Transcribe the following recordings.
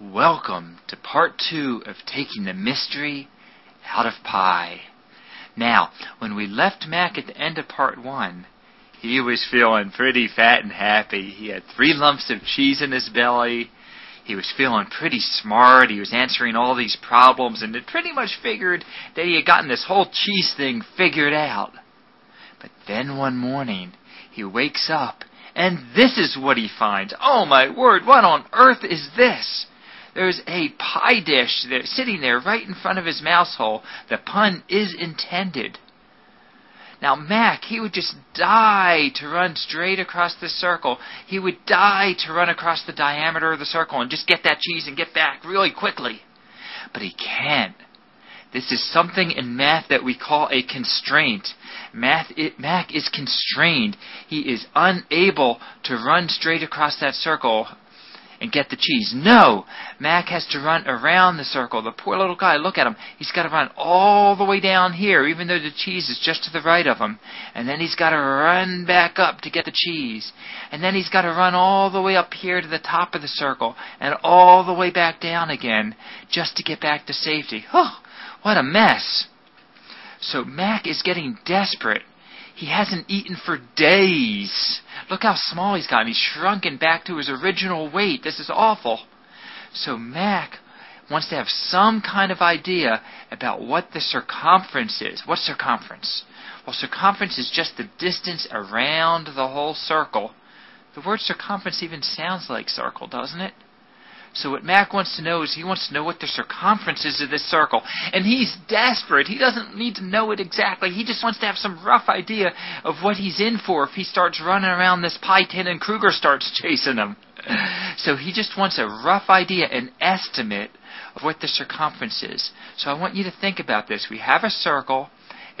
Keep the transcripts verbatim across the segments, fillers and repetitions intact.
Welcome to part two of Taking the Mystery Out of Pi. Now, when we left Mac at the end of part one, he was feeling pretty fat and happy. He had three lumps of cheese in his belly. He was feeling pretty smart. He was answering all these problems and had pretty much figured that he had gotten this whole cheese thing figured out. But then one morning, he wakes up, and this is what he finds. Oh my word, what on earth is this? There's a pie dish there, sitting there right in front of his mouse hole. The pun is intended. Now, Mac, he would just die to run straight across the circle. He would die to run across the diameter of the circle and just get that cheese and get back really quickly. But he can't. This is something in math that we call a constraint. Math, it, Mac is constrained. He is unable to run straight across that circle and get the cheese. No! Mac has to run around the circle. The poor little guy, look at him. He's got to run all the way down here, even though the cheese is just to the right of him. And then he's got to run back up to get the cheese. And then he's got to run all the way up here to the top of the circle, and all the way back down again, just to get back to safety. Oh, what a mess! So Mac is getting desperate. He hasn't eaten for days. Look how small he's gotten. He's shrunken back to his original weight. This is awful. So Mac wants to have some kind of idea about what the circumference is. What's circumference? Well, circumference is just the distance around the whole circle. The word circumference even sounds like circle, doesn't it? So what Mac wants to know is he wants to know what the circumference is of this circle. And he's desperate. He doesn't need to know it exactly. He just wants to have some rough idea of what he's in for if he starts running around this pie tin and Kruger starts chasing him. So he just wants a rough idea, an estimate of what the circumference is. So I want you to think about this. We have a circle.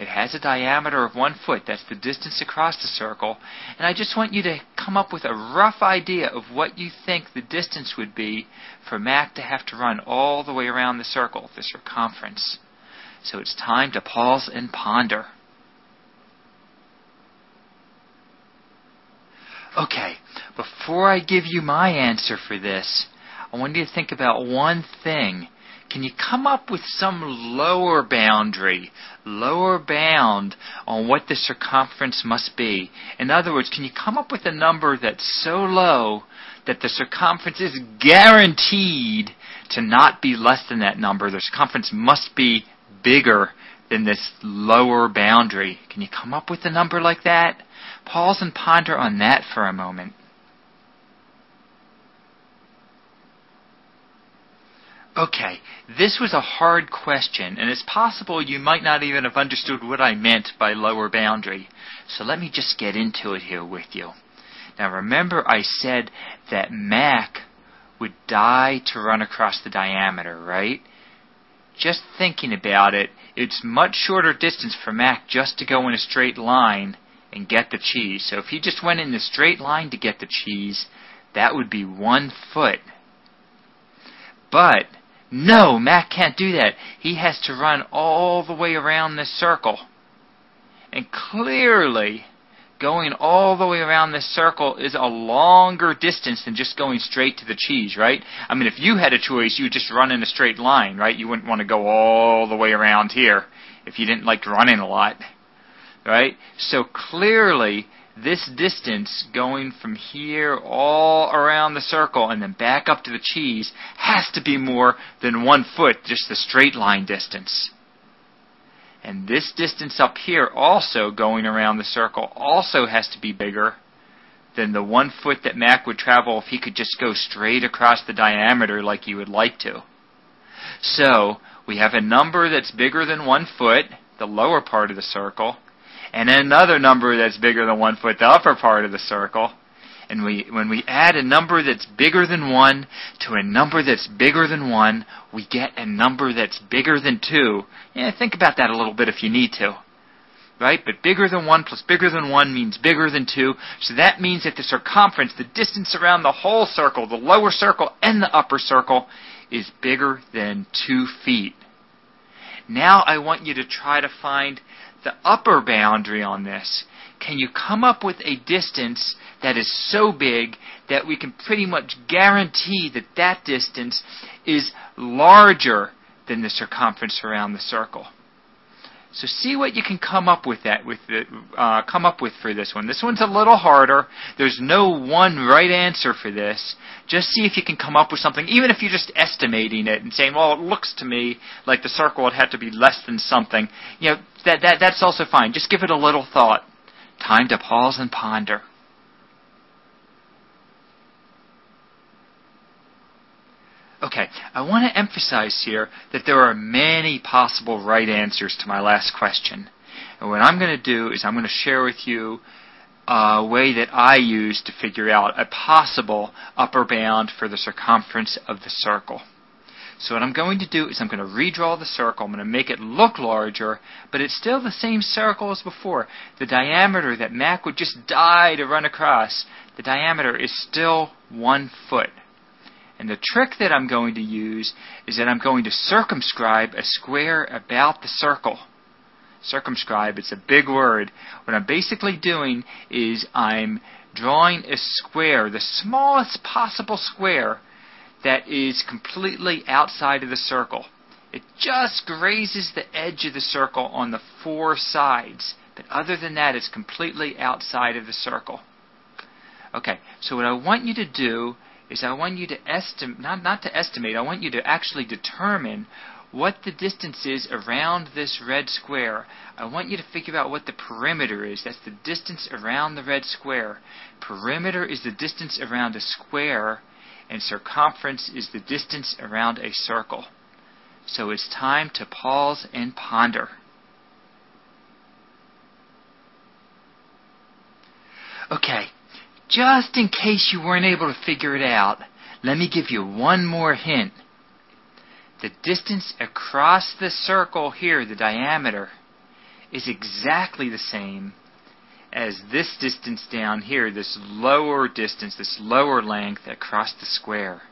It has a diameter of one foot. That's the distance across the circle. And I just want you to come up with a rough idea of what you think the distance would be for Mac to have to run all the way around the circle, the circumference. So it's time to pause and ponder. Okay, before I give you my answer for this, I want you to think about one thing. Can you come up with some lower boundary, lower bound on what the circumference must be? In other words, can you come up with a number that's so low that the circumference is guaranteed to not be less than that number? The circumference must be bigger than this lower boundary. Can you come up with a number like that? Pause and ponder on that for a moment. Okay, this was a hard question, and it's possible you might not even have understood what I meant by lower boundary. So let me just get into it here with you. Now remember I said that Mac would die to run across the diameter, right? Just thinking about it, it's much shorter distance for Mac just to go in a straight line and get the cheese. So if he just went in the straight line to get the cheese, that would be one foot. But no, Mac can't do that. He has to run all the way around this circle. And clearly, going all the way around this circle is a longer distance than just going straight to the cheese, right? I mean, if you had a choice, you would just run in a straight line, right? You wouldn't want to go all the way around here if you didn't like running a lot, right? So clearly, this distance going from here all around the circle and then back up to the cheese has to be more than one foot, just the straight line distance. And this distance up here also going around the circle also has to be bigger than the one foot that Mac would travel if he could just go straight across the diameter like he would like to. So we have a number that's bigger than one foot, the lower part of the circle, and another number that's bigger than one foot, the upper part of the circle. And we, when we add a number that's bigger than one to a number that's bigger than one, we get a number that's bigger than two. Yeah, think about that a little bit if you need to. Right? But bigger than one plus bigger than one means bigger than two. So that means that the circumference, the distance around the whole circle, the lower circle and the upper circle, is bigger than two feet. Now I want you to try to find the upper boundary on this. Can you come up with a distance that is so big that we can pretty much guarantee that that distance is larger than the circumference around the circle. So see what you can come up with that with the, uh, come up with for this one. This one's a little harder. There's no one right answer for this. Just see if you can come up with something, even if you're just estimating it and saying, "Well, it looks to me like the circle would have to be less than something." You know, that that that's also fine. Just give it a little thought. Time to pause and ponder. Okay, I want to emphasize here that there are many possible right answers to my last question. And what I'm going to do is I'm going to share with you a way that I use to figure out a possible upper bound for the circumference of the circle. So what I'm going to do is I'm going to redraw the circle. I'm going to make it look larger, but it's still the same circle as before. The diameter that Mac would just die to run across, the diameter is still one foot. And the trick that I'm going to use is that I'm going to circumscribe a square about the circle. Circumscribe, it's a big word. What I'm basically doing is I'm drawing a square, the smallest possible square, that is completely outside of the circle. It just grazes the edge of the circle on the four sides. But other than that, it's completely outside of the circle. Okay, so what I want you to do is I want you to estimate, not, not to estimate, I want you to actually determine what the distance is around this red square. I want you to figure out what the perimeter is. That's the distance around the red square. Perimeter is the distance around a square, and circumference is the distance around a circle. So it's time to pause and ponder. Okay. Just in case you weren't able to figure it out, let me give you one more hint. The distance across the circle here, the diameter, is exactly the same as this distance down here, this lower distance, this lower length across the square.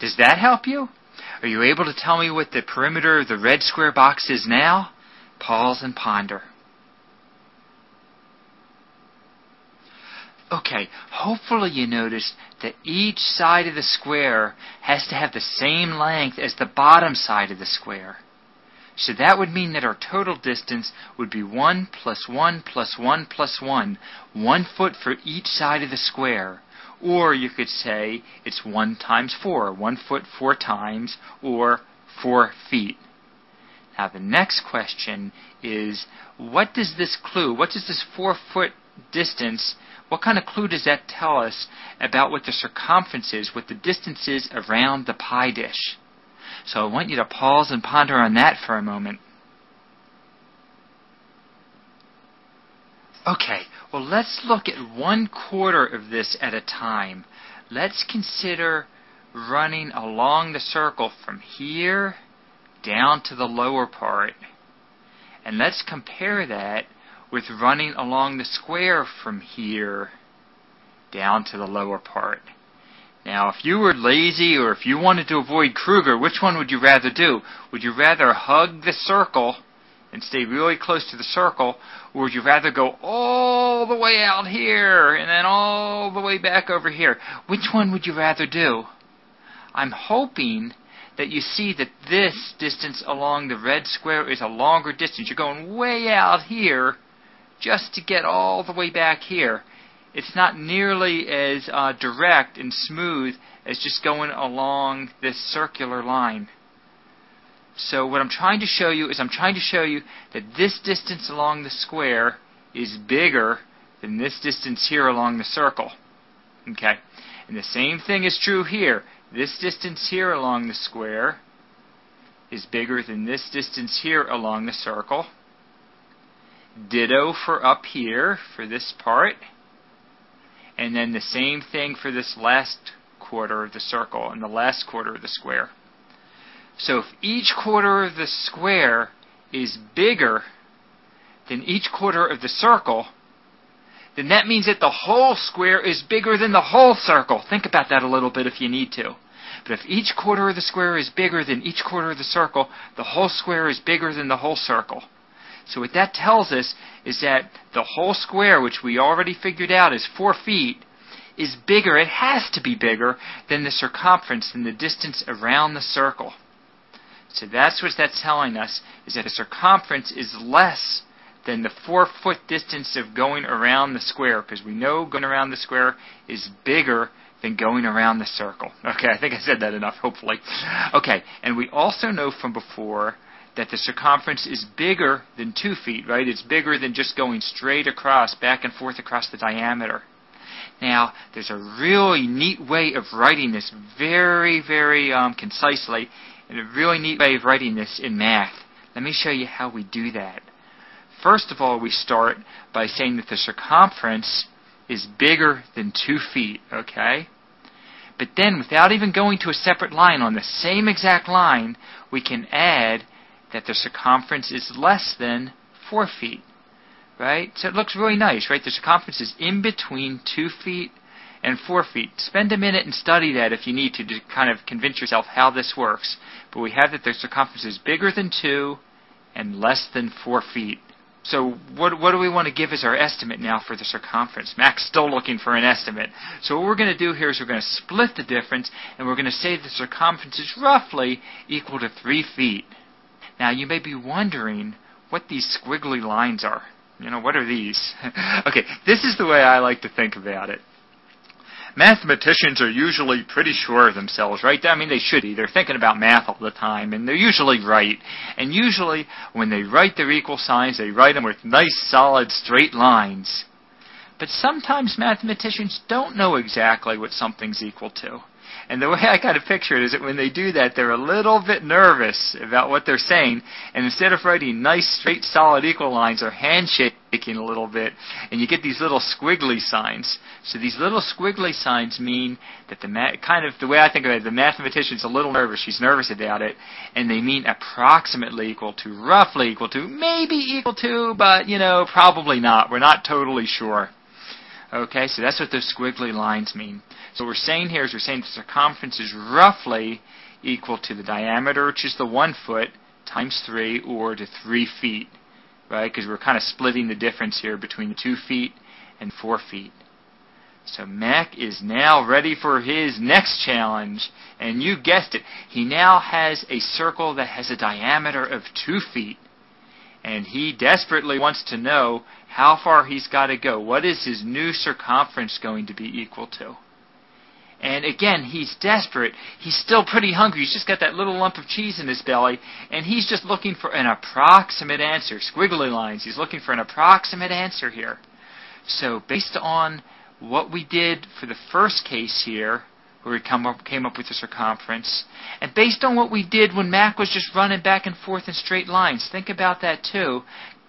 Does that help you? Are you able to tell me what the perimeter of the red square box is now? Pause and ponder. Okay, hopefully you noticed that each side of the square has to have the same length as the bottom side of the square. So that would mean that our total distance would be one plus one plus one plus one, one foot for each side of the square. Or you could say it's one times four, one foot four times, or four feet. Now the next question is, what does this clue, what does this four foot distance, what kind of clue does that tell us about what the circumference is, what the distance is around the pie dish? So I want you to pause and ponder on that for a moment. Okay, well let's look at one quarter of this at a time. Let's consider running along the circle from here down to the lower part. And let's compare that with running along the square from here down to the lower part. Now, if you were lazy or if you wanted to avoid Kruger, which one would you rather do? Would you rather hug the circle and stay really close to the circle, or would you rather go all the way out here and then all the way back over here? Which one would you rather do? I'm hoping that you see that this distance along the red square is a longer distance. You're going way out here just to get all the way back here. It's not nearly as uh, direct and smooth as just going along this circular line. So what I'm trying to show you is I'm trying to show you that this distance along the square is bigger than this distance here along the circle. Okay, and the same thing is true here. This distance here along the square is bigger than this distance here along the circle. Ditto for up here, for this part. And then the same thing for this last quarter of the circle and the last quarter of the square. So if each quarter of the square is bigger than each quarter of the circle, then that means that the whole square is bigger than the whole circle. Think about that a little bit if you need to. But if each quarter of the square is bigger than each quarter of the circle, the whole square is bigger than the whole circle. So what that tells us is that the whole square, which we already figured out is four feet, is bigger, it has to be bigger than the circumference, than the distance around the circle. So that's what that's telling us, is that the circumference is less than the four-foot distance of going around the square, because we know going around the square is bigger than going around the circle. Okay, I think I said that enough, hopefully. Okay, and we also know from before that the circumference is bigger than two feet, right? It's bigger than just going straight across, back and forth across the diameter. Now, there's a really neat way of writing this very, very um, concisely, and a really neat way of writing this in math. Let me show you how we do that. First of all, we start by saying that the circumference is bigger than two feet, okay? But then, without even going to a separate line, on the same exact line, we can add that the circumference is less than four feet, right? So it looks really nice, right? The circumference is in between two feet and four feet. Spend a minute and study that if you need to, to kind of convince yourself how this works. But we have that the circumference is bigger than two and less than four feet. So what, what do we want to give as our estimate now for the circumference? Mac's still looking for an estimate. So what we're going to do here is we're going to split the difference, and we're going to say the circumference is roughly equal to three feet. Now, you may be wondering what these squiggly lines are. You know, what are these? Okay, this is the way I like to think about it. Mathematicians are usually pretty sure of themselves, right? I mean, they should be. They're thinking about math all the time, and they're usually right. And usually, when they write their equal signs, they write them with nice, solid, straight lines. But sometimes mathematicians don't know exactly what something's equal to. And the way I kind of picture it is that when they do that, they're a little bit nervous about what they're saying. And instead of writing nice, straight, solid equal lines, they're handshaking a little bit. And you get these little squiggly signs. So these little squiggly signs mean that the ma kind of the way I think of it, the mathematician's a little nervous. She's nervous about it. And they mean approximately equal to, roughly equal to, maybe equal to, but, you know, probably not. We're not totally sure. Okay, so that's what those squiggly lines mean. So what we're saying here is we're saying the circumference is roughly equal to the diameter, which is the one foot, times three, or to three feet, right? Because we're kind of splitting the difference here between two feet and four feet. So Mac is now ready for his next challenge, and you guessed it. He now has a circle that has a diameter of two feet. And he desperately wants to know how far he's got to go. What is his new circumference going to be equal to? And again, he's desperate. He's still pretty hungry. He's just got that little lump of cheese in his belly. And he's just looking for an approximate answer. Squiggly lines. He's looking for an approximate answer here. So based on what we did for the first case here, where we come up, came up with the circumference. And based on what we did when Mac was just running back and forth in straight lines, think about that too.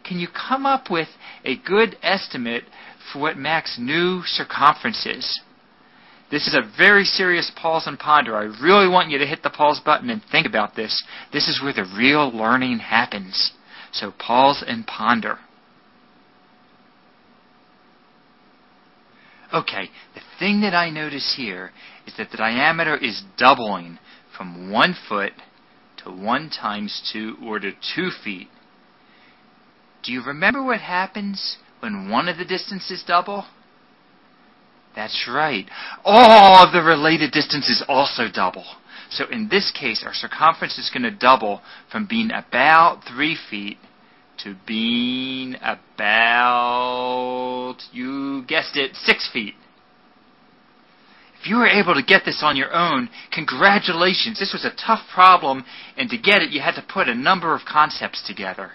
Can you come up with a good estimate for what Mac's new circumference is? This is a very serious pause and ponder. I really want you to hit the pause button and think about this. This is where the real learning happens. So pause and ponder. Okay, the thing that I notice here is that the diameter is doubling from one foot to one times two, or to two feet. Do you remember what happens when one of the distances double? That's right. All of the related distances also double. So in this case, our circumference is going to double from being about three feet to being about, you guessed it, six feet. If you were able to get this on your own, congratulations. This was a tough problem, and to get it, you had to put a number of concepts together.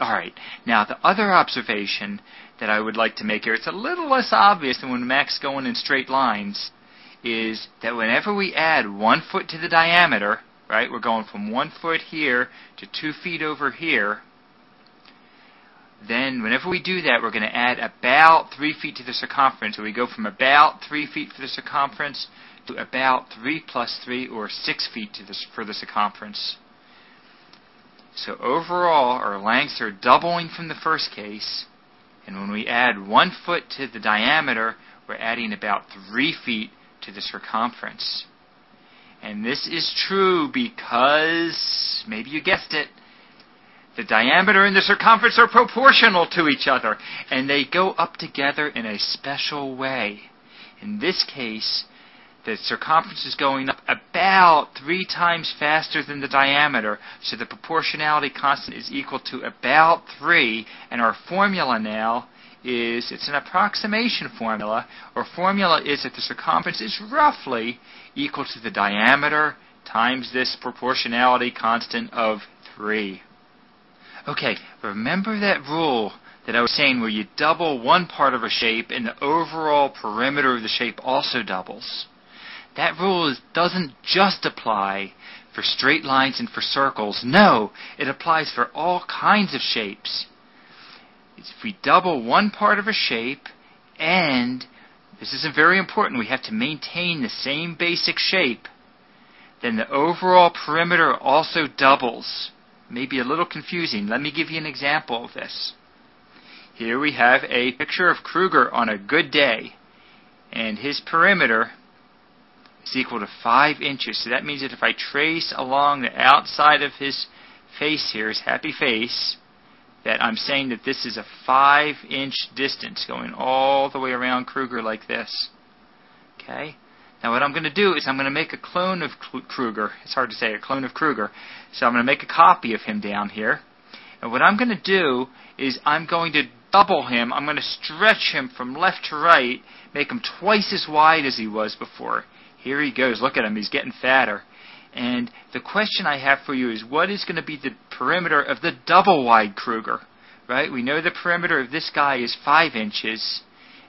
All right, now the other observation that I would like to make here, it's a little less obvious than when Mac's going in straight lines, is that whenever we add one foot to the diameter, right, we're going from one foot here to two feet over here, then whenever we do that, we're going to add about three feet to the circumference. So we go from about three feet for the circumference to about three plus three, or six feet to the, for the circumference. So overall, our lengths are doubling from the first case. And when we add one foot to the diameter, we're adding about three feet to the circumference. And this is true because, maybe you guessed it, the diameter and the circumference are proportional to each other, and they go up together in a special way. In this case, the circumference is going up about three times faster than the diameter, so the proportionality constant is equal to about three, and our formula now is, it's an approximation formula. Our formula is that the circumference is roughly equal to the diameter times this proportionality constant of three. Okay, remember that rule that I was saying where you double one part of a shape and the overall perimeter of the shape also doubles. That rule is, doesn't just apply for straight lines and for circles. No, it applies for all kinds of shapes. If we double one part of a shape, and this is very important, we have to maintain the same basic shape, then the overall perimeter also doubles. Maybe a little confusing. Let me give you an example of this. Here we have a picture of Kruger on a good day, and his perimeter is equal to five inches. So that means that if I trace along the outside of his face here, his happy face, that I'm saying that this is a five inch distance going all the way around Kruger like this. Okay. Now what I'm going to do is I'm going to make a clone of Kruger. It's hard to say, a clone of Kruger. So I'm going to make a copy of him down here. And what I'm going to do is I'm going to double him. I'm going to stretch him from left to right, make him twice as wide as he was before. Here he goes. Look at him. He's getting fatter. And the question I have for you is, what is going to be the perimeter of the double-wide Kruger? Right? We know the perimeter of this guy is five inches,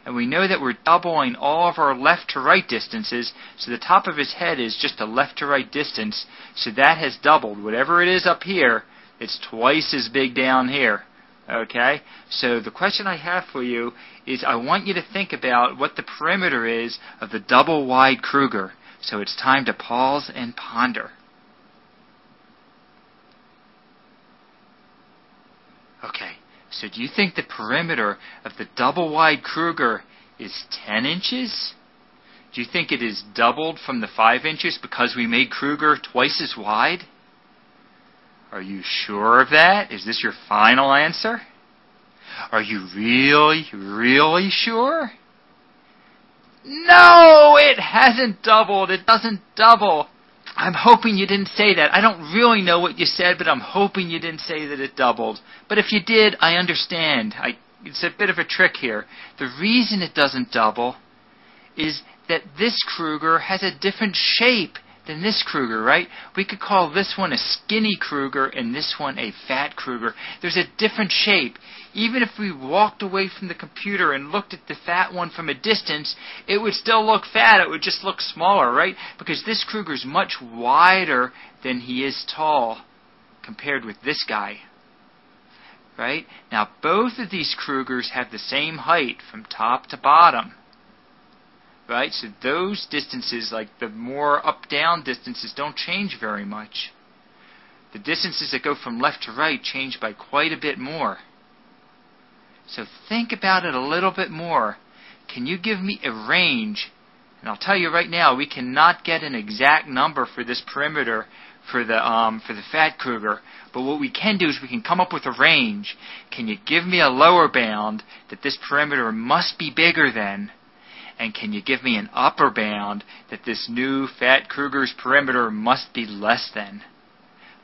and we know that we're doubling all of our left-to-right distances, so the top of his head is just a left-to-right distance, so that has doubled. Whatever it is up here, it's twice as big down here. Okay? So the question I have for you is, I want you to think about what the perimeter is of the double-wide Kruger. So it's time to pause and ponder. Okay, so do you think the perimeter of the double-wide Kruger is ten inches? Do you think it is doubled from the five inches because we made Kruger twice as wide? Are you sure of that? Is this your final answer? Are you really, really sure? No, it hasn't doubled. It doesn't double. I'm hoping you didn't say that. I don't really know what you said, but I'm hoping you didn't say that it doubled. But if you did, I understand. I, it's a bit of a trick here. The reason it doesn't double is that this Kruger has a different shape than this Kruger, right? We could call this one a skinny Kruger and this one a fat Kruger. There's a different shape. Even if we walked away from the computer and looked at the fat one from a distance, it would still look fat. It would just look smaller, right? Because this Kruger's much wider than he is tall compared with this guy, right? Now, both of these Krugers have the same height from top to bottom. Right? So those distances, like the more up-down distances, don't change very much. The distances that go from left to right change by quite a bit more. So think about it a little bit more. Can you give me a range? And I'll tell you right now, we cannot get an exact number for this perimeter for the um, for the fat Kruger. But what we can do is we can come up with a range. Can you give me a lower bound that this perimeter must be bigger than? And can you give me an upper bound that this new fat Kruger's perimeter must be less than?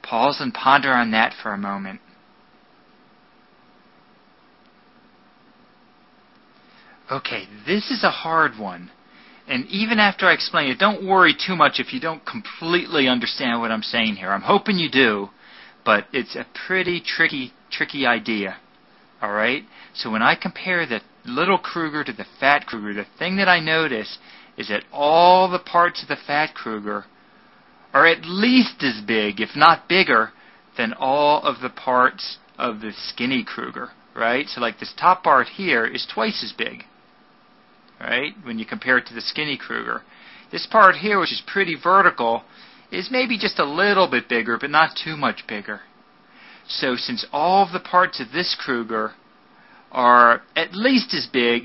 Pause and ponder on that for a moment. Okay, this is a hard one. And even after I explain it, don't worry too much if you don't completely understand what I'm saying here. I'm hoping you do, but it's a pretty tricky, tricky idea. All right? So when I compare the little Kruger to the fat Kruger, the thing that I notice is that all the parts of the fat Kruger are at least as big, if not bigger, than all of the parts of the skinny Kruger, right? So like this top part here is twice as big, right, when you compare it to the skinny Kruger. This part here, which is pretty vertical, is maybe just a little bit bigger, but not too much bigger. So since all of the parts of this Kruger are at least as big,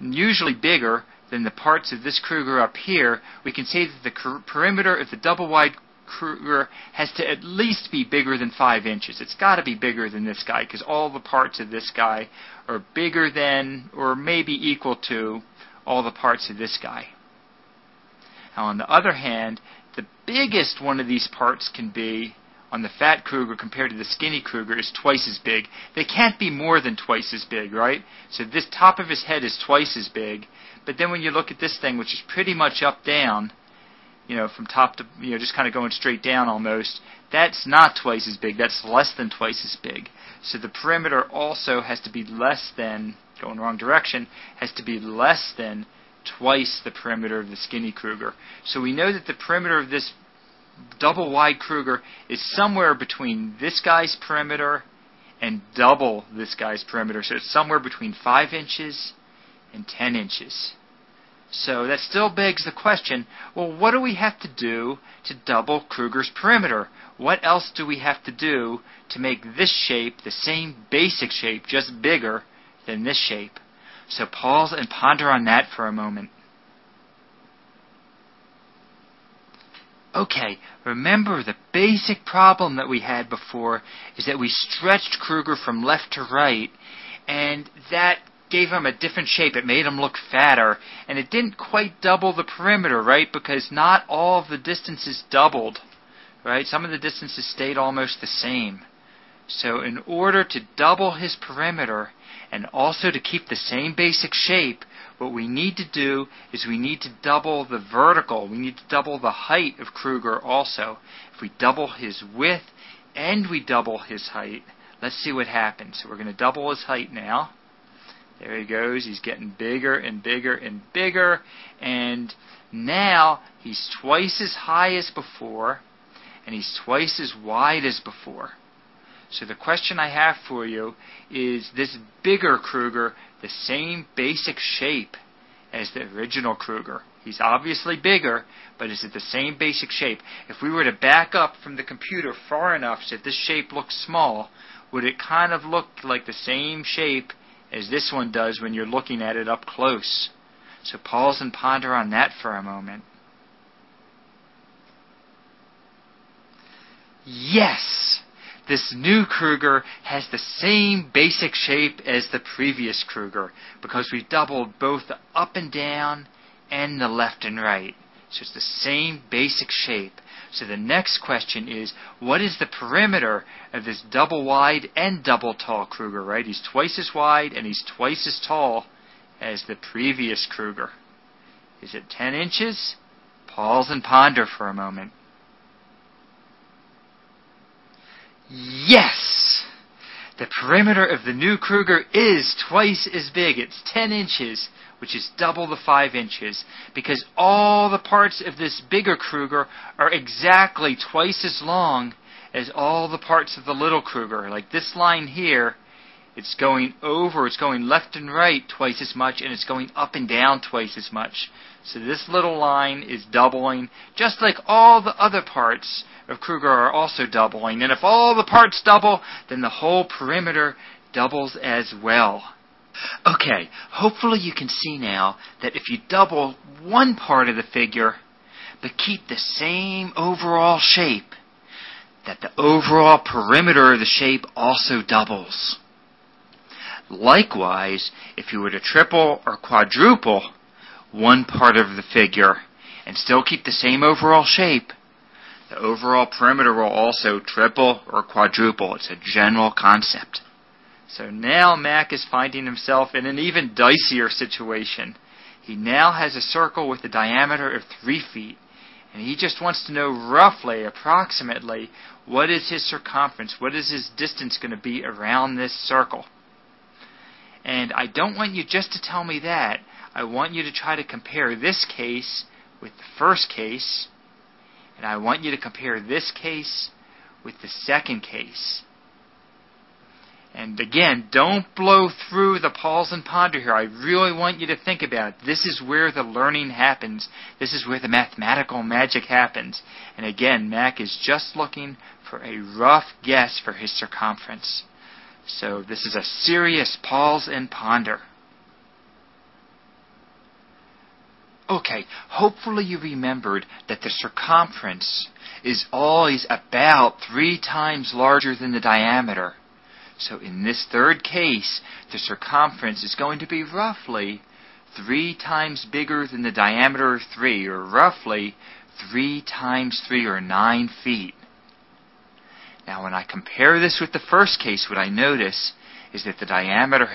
usually bigger, than the parts of this Kruger up here, we can say that the perimeter of the double-wide Kruger has to at least be bigger than five inches. It's got to be bigger than this guy, because all the parts of this guy are bigger than, or maybe equal to, all the parts of this guy. Now, on the other hand, the biggest one of these parts can be on the fat cougar compared to the skinny cougar is twice as big. They can't be more than twice as big, right? So this top of his head is twice as big. But then when you look at this thing, which is pretty much up down, you know, from top to, you know, just kind of going straight down almost, that's not twice as big. That's less than twice as big. So the perimeter also has to be less than, going wrong direction, has to be less than twice the perimeter of the skinny cougar. So we know that the perimeter of this double wide Kruger is somewhere between this guy's perimeter and double this guy's perimeter. So it's somewhere between five inches and ten inches. So that still begs the question, well, what do we have to do to double Kruger's perimeter? What else do we have to do to make this shape the same basic shape, just bigger than this shape? So pause and ponder on that for a moment. Okay, remember the basic problem that we had before is that we stretched Kruger from left to right, and that gave him a different shape. It made him look fatter, and it didn't quite double the perimeter, right? Because not all of the distances doubled, right? Some of the distances stayed almost the same. So in order to double his perimeter and also to keep the same basic shape, what we need to do is we need to double the vertical. We need to double the height of Kruger also. If we double his width and we double his height, let's see what happens. So we're going to double his height now. There he goes. He's getting bigger and bigger and bigger. And now he's twice as high as before, and he's twice as wide as before. So the question I have for you is, this bigger Kruger the same basic shape as the original Kruger? He's obviously bigger, but is it the same basic shape? If we were to back up from the computer far enough so that this shape looks small, would it kind of look like the same shape as this one does when you're looking at it up close? So pause and ponder on that for a moment. Yes! This new Kruger has the same basic shape as the previous Kruger because we doubled both the up and down and the left and right. So it's the same basic shape. So the next question is, what is the perimeter of this double wide and double tall Kruger, right? He's twice as wide and he's twice as tall as the previous Kruger. Is it ten inches? Pause and ponder for a moment. Yes! The perimeter of the new Kruger is twice as big. It's ten inches, which is double the five inches, because all the parts of this bigger Kruger are exactly twice as long as all the parts of the little Kruger. Like this line here, it's going over, it's going left and right twice as much, and it's going up and down twice as much. So this little line is doubling, just like all the other parts of Kruger are also doubling. And if all the parts double, then the whole perimeter doubles as well. Okay, hopefully you can see now that if you double one part of the figure, but keep the same overall shape, that the overall perimeter of the shape also doubles. Likewise, if you were to triple or quadruple one part of the figure and still keep the same overall shape, the overall perimeter will also triple or quadruple. It's a general concept. So now Mac is finding himself in an even dicier situation. He now has a circle with a diameter of three feet, and he just wants to know roughly, approximately, what is his circumference, what is his distance going to be around this circle. And I don't want you just to tell me that. I want you to try to compare this case with the first case. And I want you to compare this case with the second case. And again, don't blow through the pause and ponder here. I really want you to think about it. This is where the learning happens. This is where the mathematical magic happens. And again, Mac is just looking for a rough guess for his circumference. So this is a serious pause and ponder. Okay, hopefully you remembered that the circumference is always about three times larger than the diameter. So in this third case, the circumference is going to be roughly three times bigger than the diameter of three, or roughly three times three, or nine feet. Now, when I compare this with the first case, what I notice is that the diameter